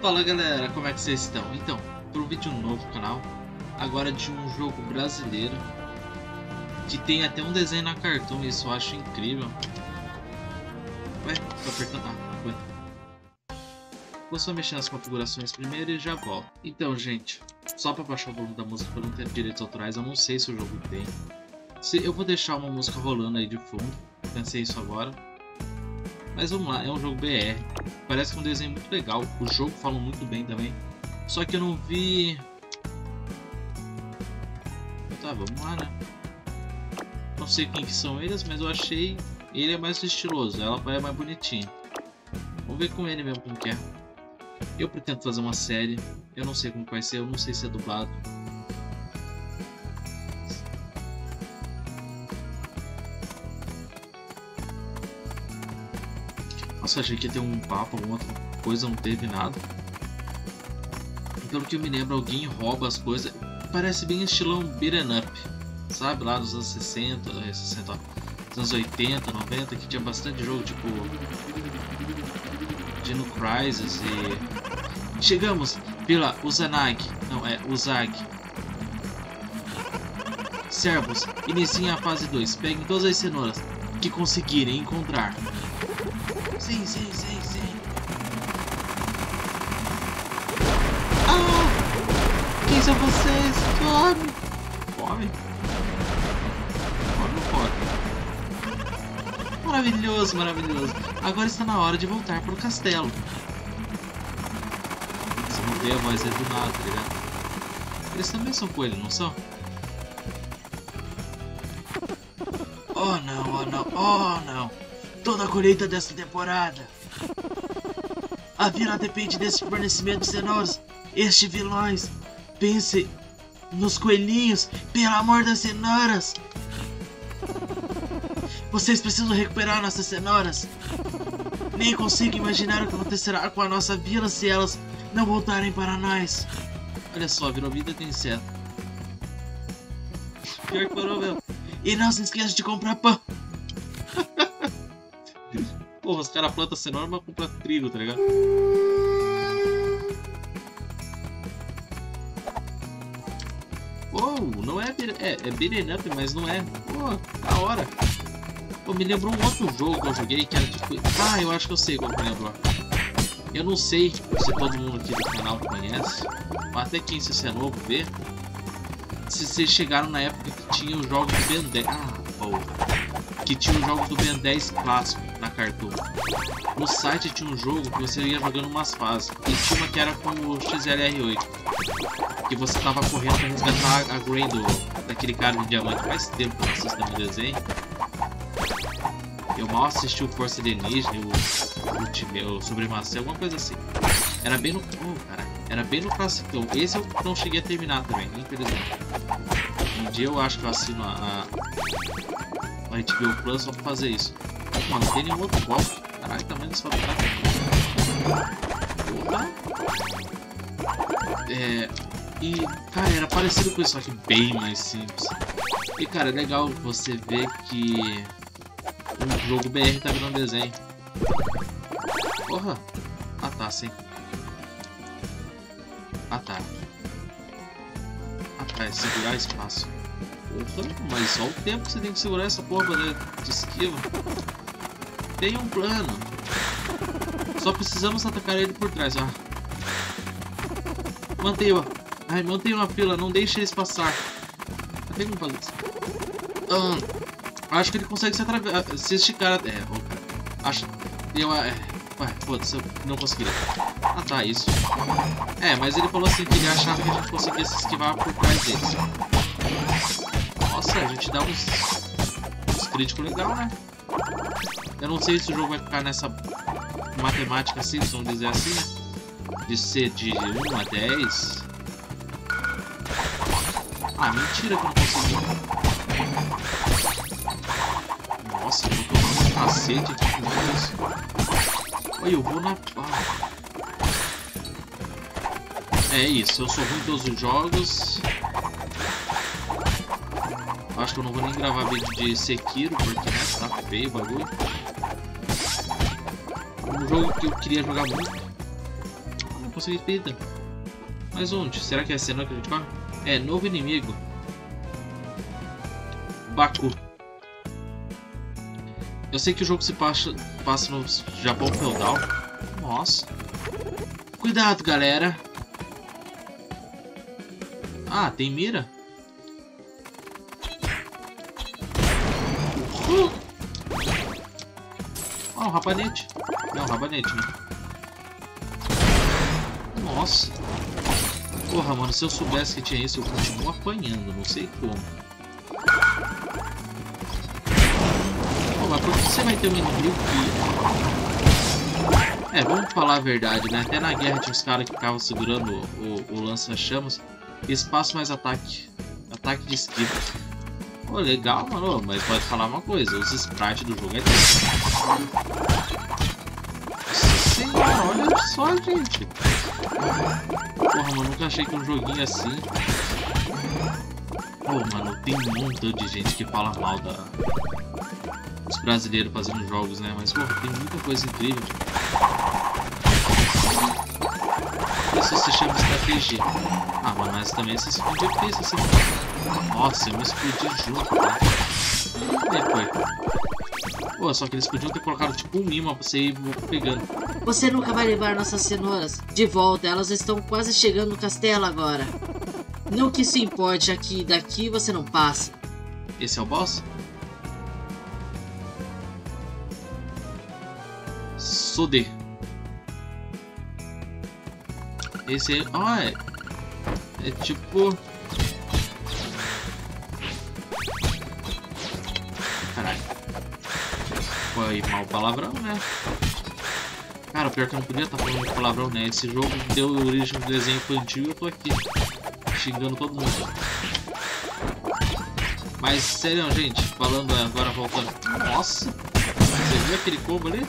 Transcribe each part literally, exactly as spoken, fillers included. Fala galera, como é que vocês estão? Então, para um vídeo novo no canal, agora de um jogo brasileiro que tem até um desenho na cartoon, isso eu acho incrível. Ué, tô apertando. Ah, não aguento. Vou só mexer nas configurações primeiro e já volto. Então, gente, só para baixar o volume da música para não ter direitos autorais, eu não sei se o jogo tem. Se eu vou deixar uma música rolando aí de fundo, pensei isso agora. Mas vamos lá, é um jogo B R, parece que é um desenho muito legal, o jogo fala muito bem também, só que eu não vi... Tá, vamos lá, né? Não sei quem que são eles, mas eu achei ele é mais estiloso, ela é mais bonitinha. Vou ver com ele mesmo como que é. Eu pretendo fazer uma série, eu não sei como vai ser, eu não sei se é dublado. Nossa, achei que ia ter um papo, alguma outra coisa, não teve nada. Pelo que eu me lembro, alguém rouba as coisas. Parece bem estilão beat'em up, sabe? Lá dos anos sessenta, sessenta, anos oitenta, noventa, que tinha bastante jogo, tipo... Dino Crisis e... Chegamos pela Uzanagi, não, é Uzag. Servos, iniciem a fase dois, peguem todas as cenouras que conseguirem encontrar. Sim, sim, sim, sim. Ah! Quem são vocês? Fome! Fome? Fome ou fome? Maravilhoso, maravilhoso. Agora está na hora de voltar para o castelo. Se não der a voz é do nada, tá ligado? Eles também são coelho, não são? Oh não, oh não, oh não. Toda a colheita desta temporada. A vila depende desse fornecimento de cenouras. Estes vilões, pense nos coelhinhos, pelo amor das cenouras. Vocês precisam recuperar nossas cenouras. Nem consigo imaginar o que acontecerá com a nossa vila se elas não voltarem para nós. Olha só, virou vida tem certo. Pior que parou mesmo. E não se esqueça de comprar pão. Porra, os caras plantam cenoura, mas compram trigo, tá ligado? Uou, oh, não é... É, é beat'em up, mas não é. Pô, oh, da hora. Pô, oh, me lembrou um outro jogo que eu joguei, que era tipo... Ah, eu acho que eu sei qual que lembrou. Eu não sei se todo mundo aqui do canal conhece, mas até quem se é novo vê. Se vocês chegaram na época que tinha o jogo do Ben dez... Ah, porra. Que tinha o jogo do Ben dez clássico. Na Cartoon. No site tinha um jogo que você ia jogando umas fases. E tinha uma que era com o X L R oito. Que você tava correndo pra resgatar a Grindle daquele cara de diamante. Faz tempo que eu não assisto no desenho. Eu mal assisti o Força Alienígena, o, o, time, o Supremacia, alguma coisa assim. Era bem no... Oh, cara, era bem no classicão. Esse eu não cheguei a terminar também, infelizmente. Um dia eu acho que eu assino a... a, a H B O Plus só pra fazer isso. Mano, tem nenhum outro golpe. Caralho, também eles falam. Opa! É. E, cara, era parecido com isso, só que bem mais simples. E, cara, é legal você ver que um jogo B R tá virando desenho. Porra! Ah, tá, sim. Ah, tá. Ah, tá, é segurar espaço. Porra, mas só o tempo que você tem que segurar essa porra de esquiva. Tem um plano. Só precisamos atacar ele por trás, ó. Mantenha. Ai, mantenha uma fila, não deixe eles passar. Até como fazer isso? Hum, acho que ele consegue se atravessar. Se esticar até. É, acho. Eu. É, ué, foda-se, eu não conseguiria. Ah tá, isso. É, mas ele falou assim que ele achava que a gente conseguia se esquivar por trás deles. Nossa, a gente dá uns. uns críticos legais, né? Eu não sei se o jogo vai ficar nessa matemática assim, vamos dizer assim, né? De ser de um a dez. Ah, mentira que eu não consegui. Nossa, eu tô tomando um cacete aqui com isso. Olha, eu vou na... Ah. É isso, eu sou ruim em todos os jogos. Acho que eu não vou nem gravar vídeo de Sekiro, porque né, tá feio o bagulho. Um jogo que eu queria jogar muito. Não consegui pedra. Mas onde? Será que é a cena que a gente corre? É, novo inimigo. Baku. Eu sei que o jogo se passa, passa no Japão feudal. Nossa. Cuidado, galera. Ah, tem mira? Uh! Ah, um rabanete. Não, um rabanete, né? Nossa. Porra, mano, se eu soubesse que tinha isso, eu continuo apanhando. Não sei como. Oh, mas por que você vai ter um inimigo que... É, vamos falar a verdade, né? Até na guerra tinha uns caras que ficavam segurando o, o, o lança-chamas. Espaço mais ataque. Ataque de esquiva. Pô, oh, legal, mano. Mas pode falar uma coisa. Os sprites do jogo é triste. Olha só, gente. Porra, mano. Nunca achei que um joguinho assim... Pô, oh, mano. Tem um montão de gente que fala mal da... Os brasileiros fazendo jogos, né? Mas, pô, tem muita coisa incrível. Isso se chama estratégia. Ah, mano, mas também se esconde difícil assim. Nossa, eu me explodi junto, né? E foi. Pô, só que eles podiam ter colocado tipo um imã pra você ir pegando. Você nunca vai levar nossas cenouras de volta, elas estão quase chegando no castelo agora. Não que isso importe, aqui daqui você não passa. Esse é o boss? Sodê. Esse aí. Ah, é. É tipo... Caralho. Foi mal palavrão, né? Cara, pior que eu não podia estar falando palavrão, né? Esse jogo deu origem do desenho infantil e eu tô aqui xingando todo mundo. Mas, sério, gente, falando agora, voltando. Nossa! Você viu aquele combo ali?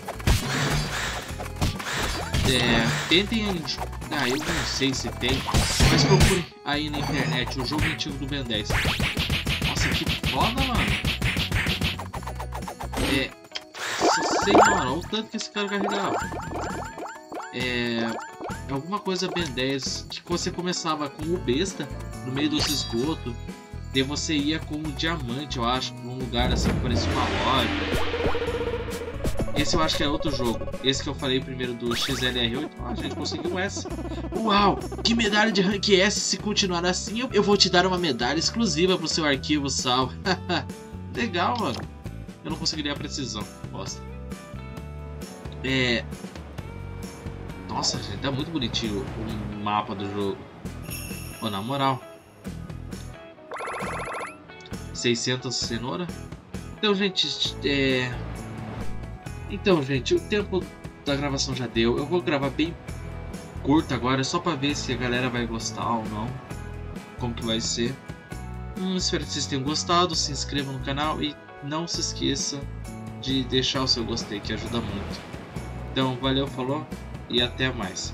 É, tentem... Ah, eu não sei se tem, mas procure aí na internet o jogo antigo do Ben dez. Nossa, que foda, mano. É... Sei, mano, olha o tanto que esse cara carregava. É... Alguma coisa Ben dez que você começava com o besta no meio dos esgotos. Daí você ia com o diamante, eu acho, num lugar assim que parecia uma loja. Esse eu acho que é outro jogo. Esse que eu falei primeiro do X L R oito. Ah, a gente conseguiu essa. Uau! Que medalha de rank S. Se continuar assim, eu vou te dar uma medalha exclusiva pro seu arquivo salvo. Legal, mano. Eu não conseguiria a precisão. Bosta. É... Nossa, gente. Tá muito bonitinho o mapa do jogo. Pô, na moral. seiscentas cenoura. Então, gente... É... Então, gente, o tempo da gravação já deu. Eu vou gravar bem curto agora, só pra ver se a galera vai gostar ou não. Como que vai ser. Hum, espero que vocês tenham gostado. Se inscrevam no canal e não se esqueça de deixar o seu gostei, que ajuda muito. Então, valeu, falou e até mais.